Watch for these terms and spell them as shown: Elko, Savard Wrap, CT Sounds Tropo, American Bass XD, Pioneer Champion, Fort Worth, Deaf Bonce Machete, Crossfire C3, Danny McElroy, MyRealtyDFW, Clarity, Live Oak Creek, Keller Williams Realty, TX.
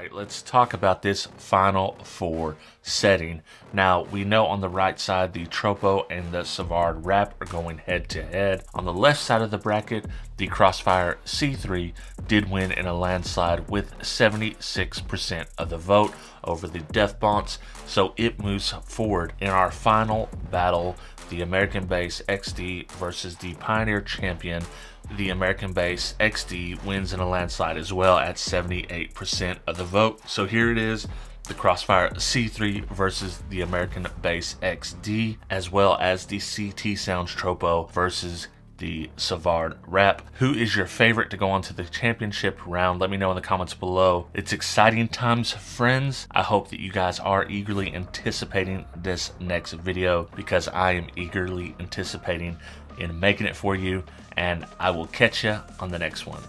right, let's talk about this Final Four setting. Now, we know on the right side, the Tropo and the Savard Wrap are going head to head. On the left side of the bracket, the Crossfire C3 did win in a landslide with 76% of the vote over the Deaf Bonce, so it moves forward in our final battle, the American Bass XD versus the Pioneer Champion. The American Bass XD wins in a landslide as well at 78% of the vote. So here it is, the Crossfire C3 versus the American Bass XD, as well as the CT Sounds Tropo versus the Savard Wrap. Who is your favorite to go on to the championship round? Let me know in the comments below. It's exciting times, friends. I hope that you guys are eagerly anticipating this next video, because I am eagerly anticipating in making it for you, and I will catch you on the next one.